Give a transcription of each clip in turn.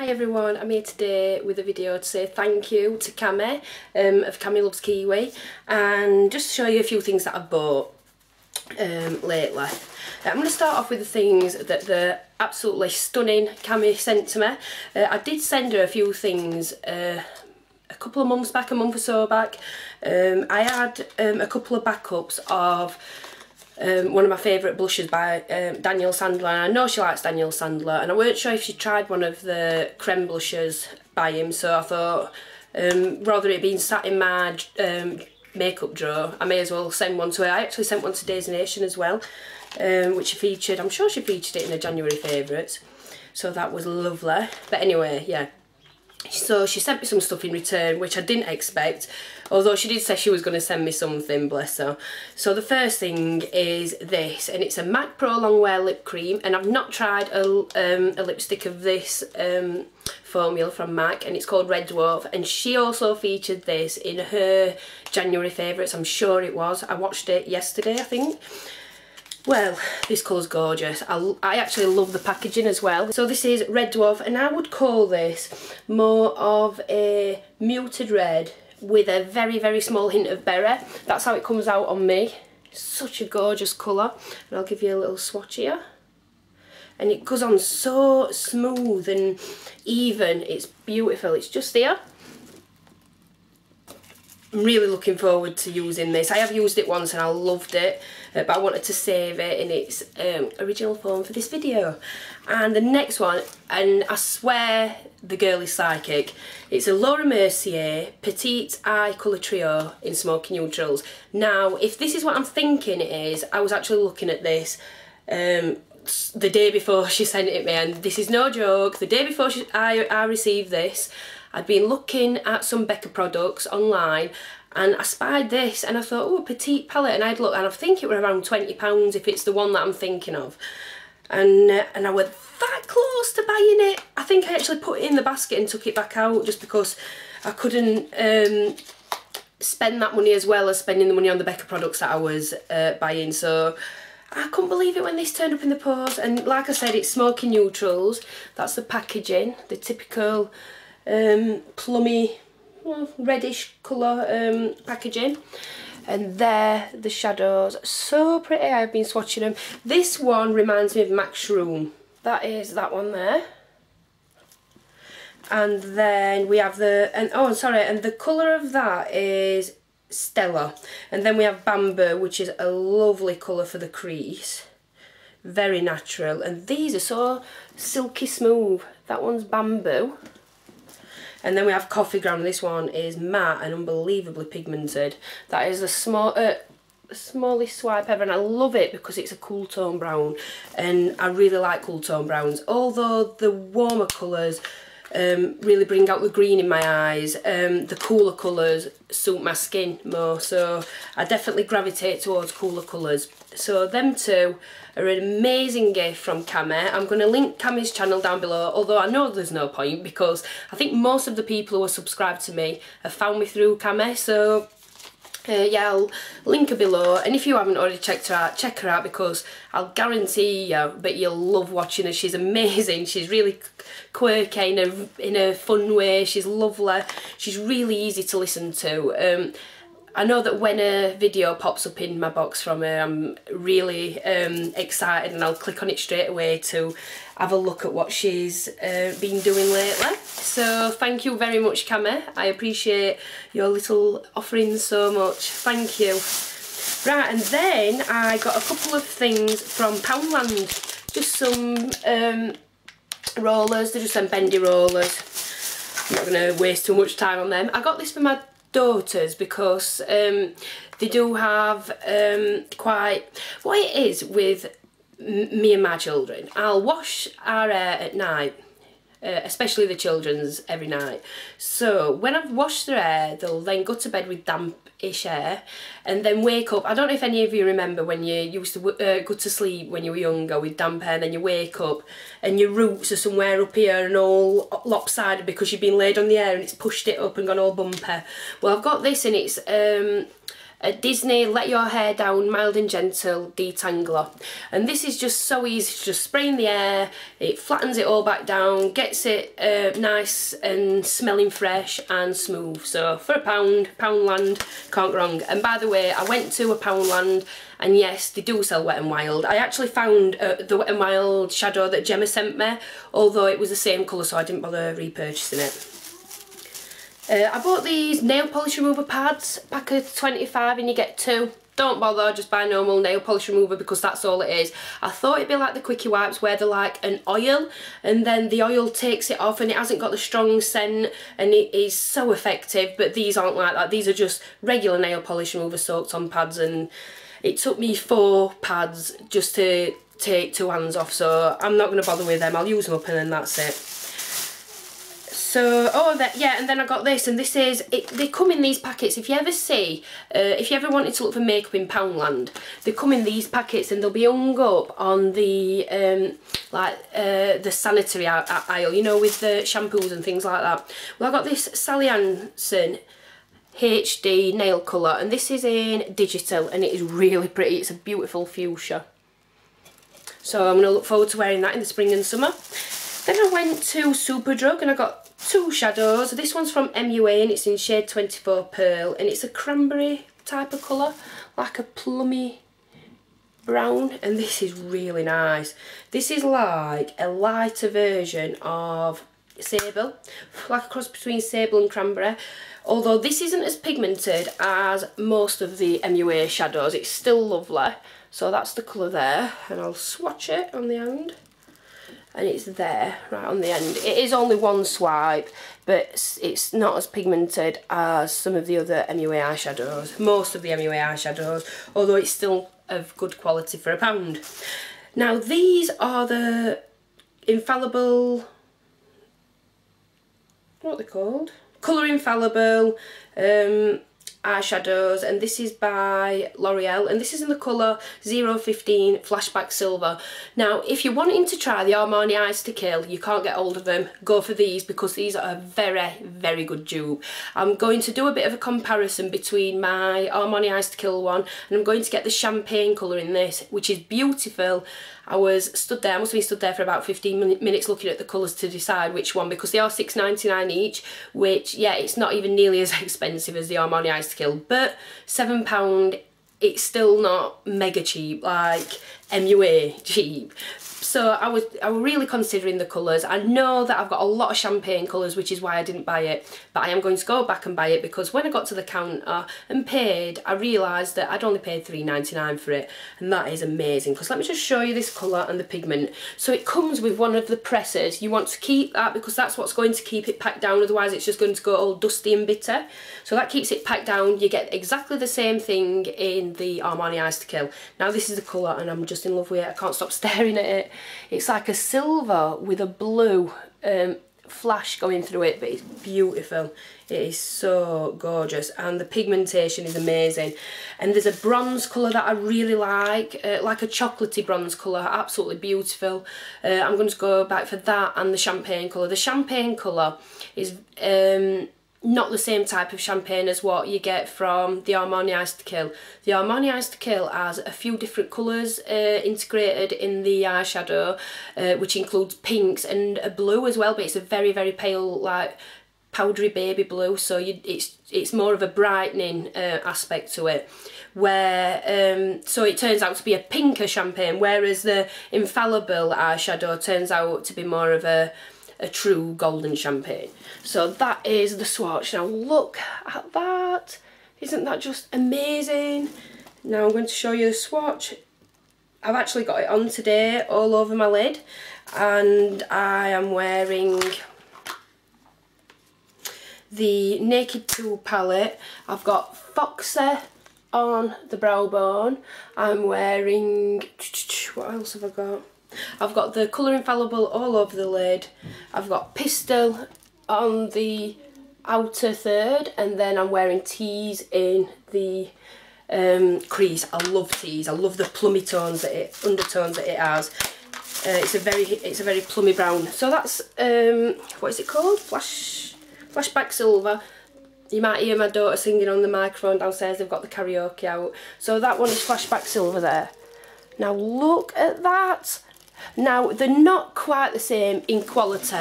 Hi everyone, I'm here today with a video to say thank you to Cami of Cami Loves Kiwi and just to show you a few things that I've bought lately. I'm going to start off with the things that the absolutely stunning Cami sent to me. I did send her a few things a couple of months back, a month or so back. I had a couple of backups of one of my favourite blushes by Daniel Sandler, and I know she likes Daniel Sandler, and I weren't sure if she tried one of the creme blushes by him, so I thought rather it being sat in my makeup drawer, I may as well send one to her. I actually sent one to Daisy Nation as well, which she featured. I'm sure she featured it in her January favourites, so that was lovely. But anyway, yeah, so she sent me some stuff in return, which I didn't expect, although she did say she was going to send me something, bless her. So the first thing is this, and it's a MAC Pro Longwear Lip Cream, and I've not tried a lipstick of this formula from MAC, and it's called Red Dwarf, and she also featured this in her January favourites, I'm sure it was. I watched it yesterday, I think. Well, this colour's gorgeous. I actually love the packaging as well. So this is Red Dwarf, and I would call this more of a muted red with a very, very small hint of berry. That's how it comes out on me. Such a gorgeous colour. And I'll give you a little swatch here. And it goes on so smooth and even. It's beautiful. It's just there. I'm really looking forward to using this. I have used it once and I loved it, but I wanted to save it in its original form for this video. And the next one, and I swear the girl is psychic, it's a Laura Mercier Petite Eye Colour Trio in Smoky Neutrals. Now, if this is what I'm thinking it is, I was actually looking at this the day before she sent it me, and this is no joke. The day before I received this, I'd been looking at some Becca products online and I spied this and I thought, oh, a petite palette, and I'd look and I think it were around £20 if it's the one that I'm thinking of, and I went that close to buying it. I think I actually put it in the basket and took it back out just because I couldn't spend that money as well as spending the money on the Becca products that I was buying, so I couldn't believe it when this turned up in the post. And like I said, it's Smoky Neutrals. That's the packaging, the typical plummy, well, reddish colour packaging, and there the shadows, so pretty. I've been swatching them. This one reminds me of MAC Shroom. That is that one there. And then we have the, and oh sorry, and the colour of that is Stella. And then we have Bamboo, which is a lovely colour for the crease, very natural. And these are so silky smooth. That one's Bamboo. And then we have Coffee Ground. This one is matte and unbelievably pigmented. That is the smallest swipe ever, and I love it because it's a cool tone brown, and I really like cool tone browns, although the warmer colours really bring out the green in my eyes. The cooler colours suit my skin more, so I definitely gravitate towards cooler colours. So them two are an amazing gift from Cami. I'm going to link Cami's channel down below, although I know there's no point because I think most of the people who are subscribed to me have found me through Cami, so yeah, I'll link her below. And if you haven't already checked her out, check her out, because I'll guarantee you that you'll love watching her. She's amazing. She's really quirky in a fun way. She's lovely. She's really easy to listen to. I know that when a video pops up in my box from her, I'm really excited, and I'll click on it straight away to have a look at what she's been doing lately. So thank you very much, Cami. I appreciate your little offerings so much. Thank you. Right, and then I got a couple of things from Poundland. Just some rollers. They're just some bendy rollers. I'm not going to waste too much time on them. I got this for my daughters because they do have quite, what it is with me and my children, I'll wash our hair at night, especially the children's, every night. So when I've washed their hair, they'll then go to bed with damp-ish hair and then wake up. I don't know if any of you remember when you used to go to sleep when you were younger with damp hair, and then you wake up and your roots are somewhere up here and all lopsided because you've been laid on the air and it's pushed it up and gone all bumpy. Well, I've got this, and it's Disney Let Your Hair Down Mild and Gentle Detangler. And this is just so easy to just spray in the air, it flattens it all back down, gets it nice and smelling fresh and smooth. So for a pound, Poundland, can't go wrong. And by the way, I went to a Poundland, and yes, they do sell Wet and Wild. I actually found the Wet and Wild shadow that Gemma sent me, although it was the same colour, so I didn't bother repurchasing it. I bought these nail polish remover pads, pack of 25 and you get 2. Don't bother, just buy normal nail polish remover because that's all it is. I thought it'd be like the quickie wipes where they're like an oil and then the oil takes it off and it hasn't got the strong scent and it is so effective, but these aren't like that. These are just regular nail polish remover soaked on pads, and it took me 4 pads just to take 2 hands off, so I'm not going to bother with them. I'll use them up and then that's it. So, and then I got this, and this is, they come in these packets. If you ever see, if you ever wanted to look for makeup in Poundland, they come in these packets and they'll be hung up on the, the sanitary aisle, you know, with the shampoos and things like that. Well, I got this Sally Hansen HD nail colour, and this is in digital, and it is really pretty. It's a beautiful fuchsia. So I'm going to look forward to wearing that in the spring and summer. Then I went to Superdrug and I got 2 shadows. This one's from MUA and it's in shade 24 Pearl, and it's a cranberry type of colour, like a plummy brown, and this is really nice. This is like a lighter version of sable, like a cross between sable and cranberry, although this isn't as pigmented as most of the MUA shadows. It's still lovely. So that's the colour there, and I'll swatch it on the hand. And it's there, right on the end. It is only one swipe, but it's not as pigmented as some of the other MUA eyeshadows, most of the MUA eyeshadows, although it's still of good quality for a pound. Now, these are the Infallible, what are they called? Colour Infallible eyeshadows, and this is by L'Oreal, and this is in the colour 015 Flashback Silver. Now, if you're wanting to try the Armani Eyes to Kill, you can't get hold of them, go for these because these are a very, very good dupe. I'm going to do a bit of a comparison between my Armani Eyes to Kill one, and I'm going to get the champagne colour in this, which is beautiful. I was stood there, I must have been stood there for about 15 minutes looking at the colours to decide which one, because they are £6.99 each, which, yeah, it's not even nearly as expensive as the Armani Eyes to Kill, but £7, it's still not mega cheap, like MUA cheap. So I was really considering the colours. I know that I've got a lot of champagne colours, which is why I didn't buy it, but I am going to go back and buy it because when I got to the counter and paid, I realised that I'd only paid £3.99 for it, and that is amazing. Because let me just show you this colour and the pigment. So it comes with one of the presses. You want to keep that because that's what's going to keep it packed down, otherwise it's just going to go all dusty and bitter. So that keeps it packed down. You get exactly the same thing in the Armani Eyes to Kill. Now this is the colour and I'm just in love with it. I can't stop staring at it. It's like a silver with a blue flash going through it, but it's beautiful. It is so gorgeous, and the pigmentation is amazing. And there's a bronze colour that I really like a chocolatey bronze colour, absolutely beautiful. I'm going to go back for that and the champagne colour. The champagne colour is not the same type of champagne as what you get from the Armani Eyes to Kill. The Armani Eyes to Kill has a few different colours integrated in the eyeshadow, which includes pinks and a blue as well, but it's a very, very pale, like, powdery baby blue, so it's more of a brightening aspect to it, where so it turns out to be a pinker champagne, whereas the Infallible eyeshadow turns out to be more of a true golden champagne. So that is the swatch. Now look at that. Isn't that just amazing? Now I'm going to show you the swatch. I've actually got it on today all over my lid, and I am wearing the Naked 2 palette. I've got Foxy on the brow bone. I'm wearing, what else have I got? I've got the Colour Infallible all over the lid, I've got Pistol on the outer third, and then I'm wearing Teas in the crease. I love Teas, I love the plummy tones that it, undertones that it has. It's a very plummy brown. So that's, what is it called? Flashback Silver. You might hear my daughter singing on the microphone downstairs, they've got the karaoke out. So that one is Flashback Silver there. Now look at that. Now they're not quite the same in quality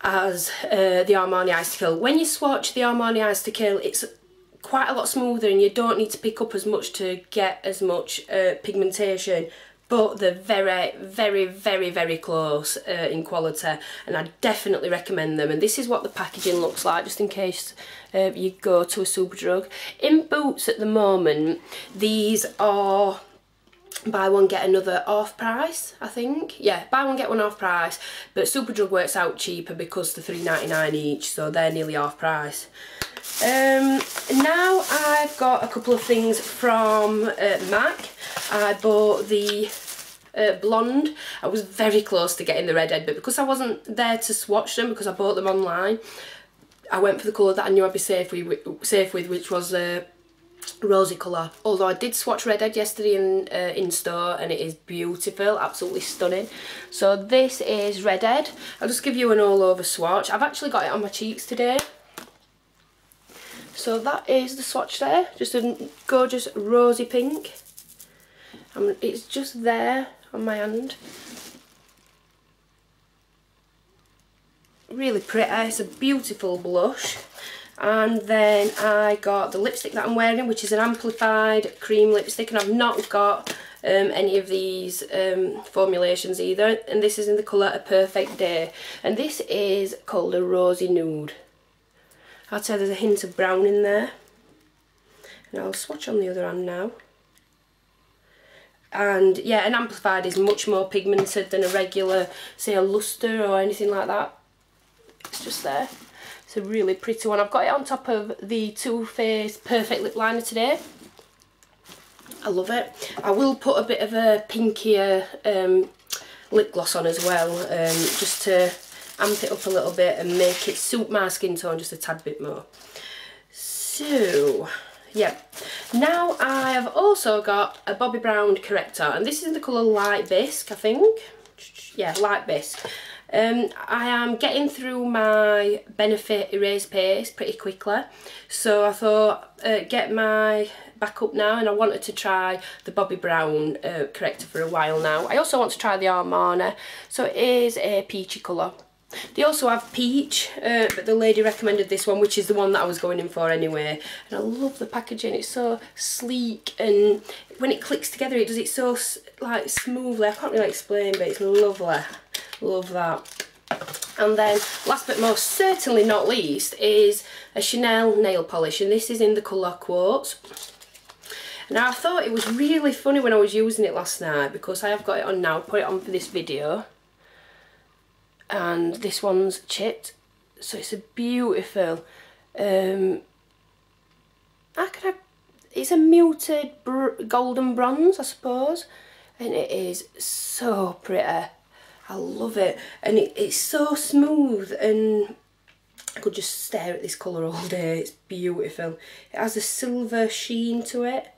as the Armani Eyes to Kill. When you swatch the Armani Eyes to Kill, it's quite a lot smoother and you don't need to pick up as much to get as much pigmentation. But they're very, very, very, very close in quality, and I definitely recommend them. And this is what the packaging looks like, just in case you go to a Superdrug. In Boots at the moment, these are buy one get another half price, I think. Yeah, buy one get one half price, but Superdrug works out cheaper because they're £3.99 each, so they're nearly half price. Now I've got a couple of things from MAC. I bought the blonde. I was very close to getting the redhead, but because I wasn't there to swatch them, because I bought them online, I went for the colour that I knew I'd be safe with, which was a rosy colour. Although I did swatch redhead yesterday in store, and it is beautiful, absolutely stunning. So this is redhead. I'll just give you an all-over swatch. I've actually got it on my cheeks today. So that is the swatch there, just a gorgeous rosy pink. It's just there on my hand. Really pretty, it's a beautiful blush. And then I got the lipstick that I'm wearing, which is an amplified cream lipstick, and I've not got any of these formulations either. And this is in the colour A Perfect Day, and this is called a rosy nude. I'd say there's a hint of brown in there. And I'll swatch on the other hand now. And yeah, an amplified is much more pigmented than a regular, say a luster or anything like that. It's just there. It's a really pretty one. I've got it on top of the Too Faced Perfect Lip Liner today. I love it. I will put a bit of a pinkier lip gloss on as well, just to amp it up a little bit and make it suit my skin tone just a tad bit more. So yeah, now I have also got a Bobbi Brown corrector, and this is in the colour Light Bisque, I think. Yeah, Light Bisque. I am getting through my Benefit Erase Paste pretty quickly, so I thought get my back up now, and I wanted to try the Bobbi Brown corrector for a while now. I also want to try the Armani, so it is a peachy colour. They also have peach, but the lady recommended this one, which is the one that I was going in for anyway. And I love the packaging, it's so sleek, and when it clicks together it does it so like smoothly. I can't really explain, but it's lovely. Love that. And then last but most certainly not least is a Chanel nail polish, and this is in the colour Quartz. Now I thought it was really funny when I was using it last night, because I have got it on now, put it on for this video. And this one's chipped, so it's a beautiful it's a muted golden bronze, I suppose, and it is so pretty. I love it, and it's so smooth, and I could just stare at this colour all day. It's beautiful. It has a silver sheen to it.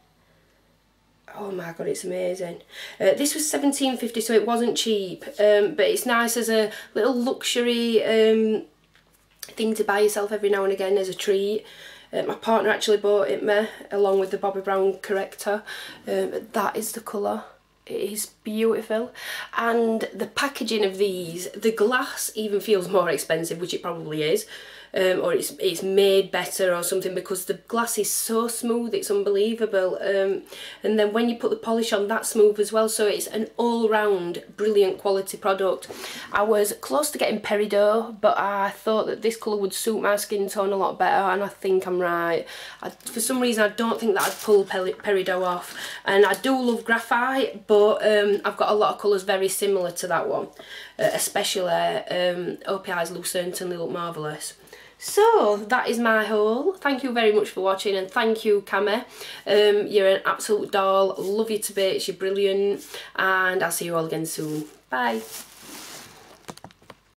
Oh my god, it's amazing. This was £17.50, so it wasn't cheap, but it's nice as a little luxury thing to buy yourself every now and again as a treat. My partner actually bought it me, along with the Bobbi Brown corrector. That is the colour. It is beautiful. And the packaging of these, the glass even feels more expensive, which it probably is, or it's made better or something, because the glass is so smooth, it's unbelievable. And then when you put the polish on, that's smooth as well, so it's an all-round brilliant quality product. I was close to getting Peridot, but I thought that this colour would suit my skin tone a lot better, and I think I'm right. For some reason I don't think that I'd pull Peridot off, and I do love graphite, but I've got a lot of colours very similar to that one, especially OPI's Loose and they look marvellous. So that is my haul. Thank you very much for watching, and thank you, Cami. You're an absolute doll. Love you to bits. You're brilliant, and I'll see you all again soon. Bye.